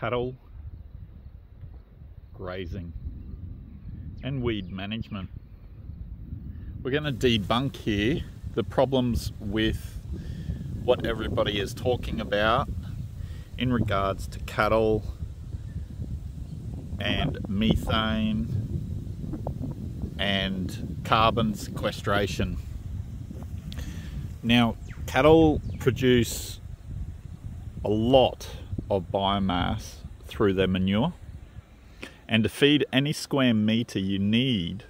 cattle grazing and weed management. We're going to debunk here the problems with what everybody is talking about in regards to cattle and methane and carbon sequestration. Now, cattle produce a lot of biomass through their manure, and to feed any square meter you need,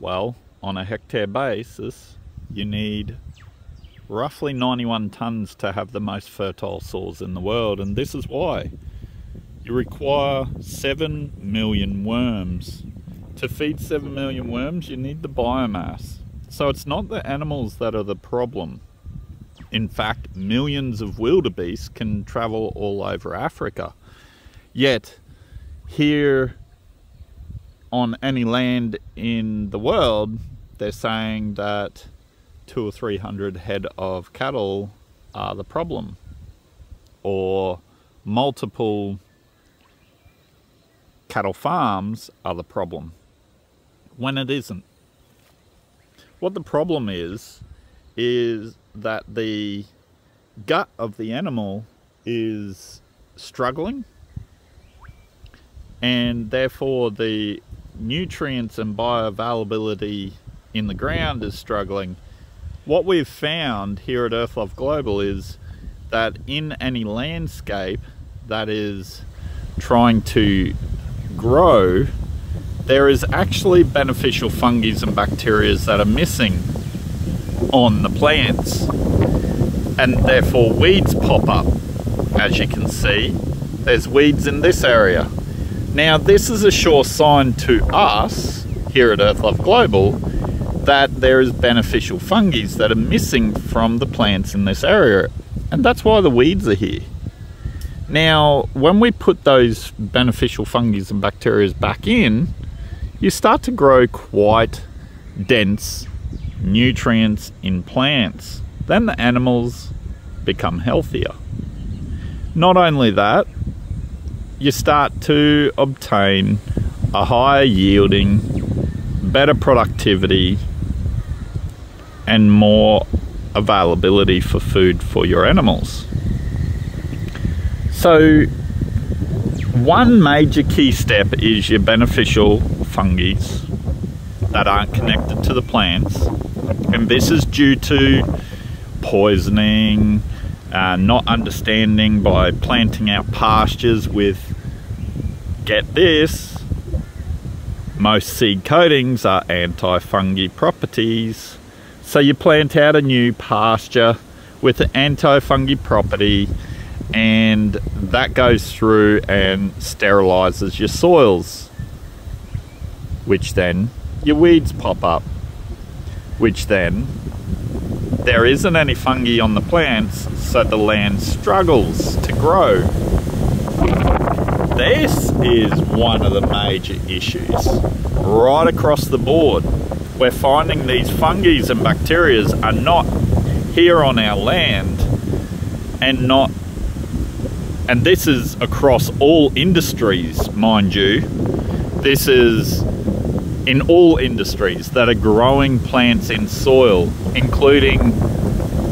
well, on a hectare basis, you need roughly 91 tons to have the most fertile soils in the world. And this is why you require 7 million worms. To feed 7 million worms, you need the biomass. So it's not the animals that are the problem. In fact, millions of wildebeest can travel all over Africa. Yet, here on any land in the world, they're saying that 200 or 300 head of cattle are the problem, or multiple cattle farms are the problem, when it isn't. What the problem is that the gut of the animal is struggling, and therefore the nutrients and bioavailability in the ground is struggling. What we've found here at Earthlove Global is that in any landscape that is trying to grow, there is actually beneficial fungi and bacteria that are missing on the plants, and therefore weeds pop up. As you can see, there's weeds in this area. Now, this is a sure sign to us here at Earthlove Global that there is beneficial fungi that are missing from the plants in this area, and that's why the weeds are here. Now, when we put those beneficial fungi and bacteria back in, you start to grow quite dense nutrients in plants. Then the animals become healthier. Not only that, you start to obtain a higher yielding, better productivity, and more availability for food for your animals. So one major key step is your beneficial fungi that aren't connected to the plants, and this is due to poisoning, not understanding by planting out pastures with, get this, most seed coatings are anti-fungi properties. So you plant out a new pasture with an anti-fungi property, and that goes through and sterilizes your soils, which then your weeds pop up, which then there isn't any fungi on the plants, so the land struggles to grow. This is one of the major issues right across the board. We're finding these fungi and bacteria are not here on our land, and this is across all industries, mind you. This is in all industries that are growing plants in soil, including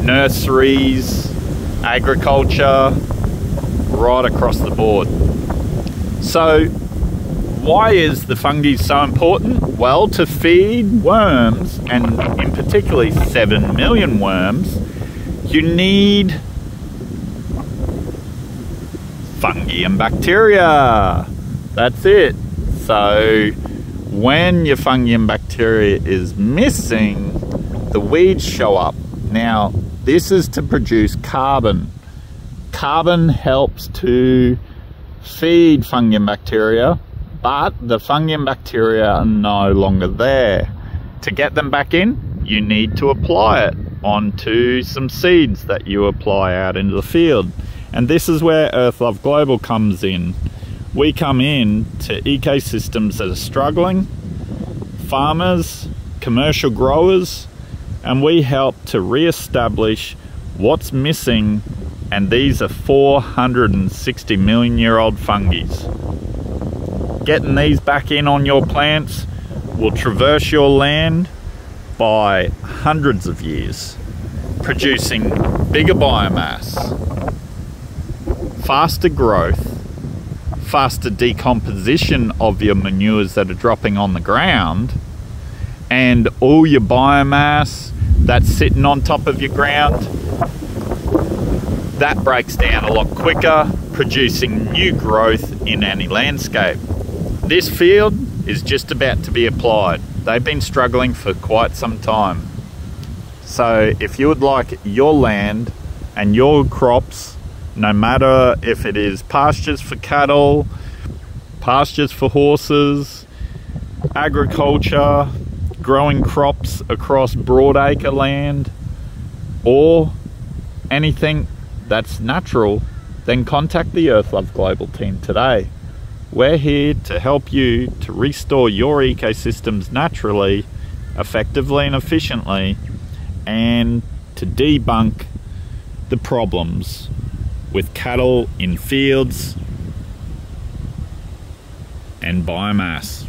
nurseries, agriculture, right across the board. So why is the fungi so important? Well, to feed worms, and in particular 7 million worms, you need fungi and bacteria. That's it. So when your fungi and bacteria is missing, the weeds show up. Now, this is to produce carbon. Carbon helps to feed fungi and bacteria, but the fungi and bacteria are no longer there. To get them back in, you need to apply it onto some seeds that you apply out into the field. And this is where Earthlove Global comes in. We come in to ecosystems that are struggling, farmers, commercial growers, and we help to re-establish what's missing and these are 460 million year old fungi. Getting these back in on your plants will traverse your land by hundreds of years, producing bigger biomass, faster growth, faster decomposition of your manures that are dropping on the ground, and all your biomass that's sitting on top of your ground, that breaks down a lot quicker, producing new growth in any landscape. This field is just about to be applied. They've been struggling for quite some time. So if you would like your land and your crops, no matter if it is pastures for cattle, pastures for horses, agriculture, growing crops across broadacre land, or anything that's natural, then contact the Earthlove Global team today. We're here to help you to restore your ecosystems naturally, effectively and efficiently, and to debunk the problems with cattle in fields and biomass.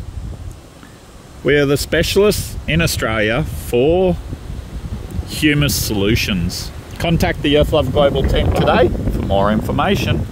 We are the specialists in Australia for humus solutions. Contact the Earthlove Global team today for more information.